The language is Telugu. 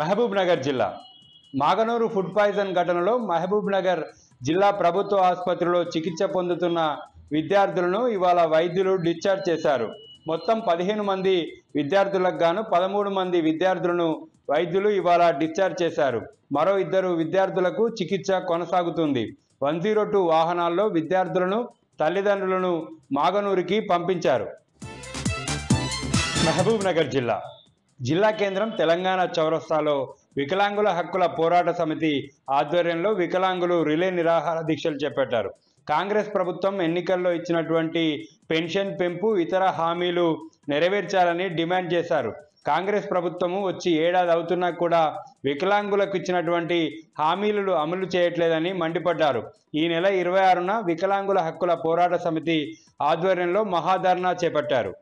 మహబూబ్నగర్ జిల్లా మాగనూరు ఫుడ్ పాయిజన్ ఘటనలో మహబూబ్నగర్ జిల్లా ప్రభుత్వ ఆసుపత్రిలో చికిత్స పొందుతున్న విద్యార్థులను ఇవాళ వైద్యులు డిశ్చార్జ్ చేశారు. మొత్తం 15 మంది విద్యార్థులకు గాను 13 మంది విద్యార్థులను వైద్యులు ఇవాళ డిశ్చార్జ్ చేశారు. మరో 2 విద్యార్థులకు చికిత్స కొనసాగుతుంది. 102 వాహనాల్లో విద్యార్థులను తల్లిదండ్రులను మాగనూరుకి పంపించారు. మహబూబ్నగర్ జిల్లా కేంద్రం తెలంగాణ చౌరస్తాలో వికలాంగుల హక్కుల పోరాట సమితి ఆధ్వర్యంలో వికలాంగులు రిలే నిరాహార దీక్షలు చేపట్టారు. కాంగ్రెస్ ప్రభుత్వం ఎన్నికల్లో ఇచ్చినటువంటి పెన్షన్ పెంపు ఇతర హామీలు నెరవేర్చాలని డిమాండ్ చేశారు. కాంగ్రెస్ ప్రభుత్వము వచ్చి ఏడాది అవుతున్నా కూడా వికలాంగులకు ఇచ్చినటువంటి హామీలు అమలు చేయట్లేదని మండిపడ్డారు. ఈ నెల 26న వికలాంగుల హక్కుల పోరాట సమితి ఆధ్వర్యంలో మహాధర్నా చేపట్టారు.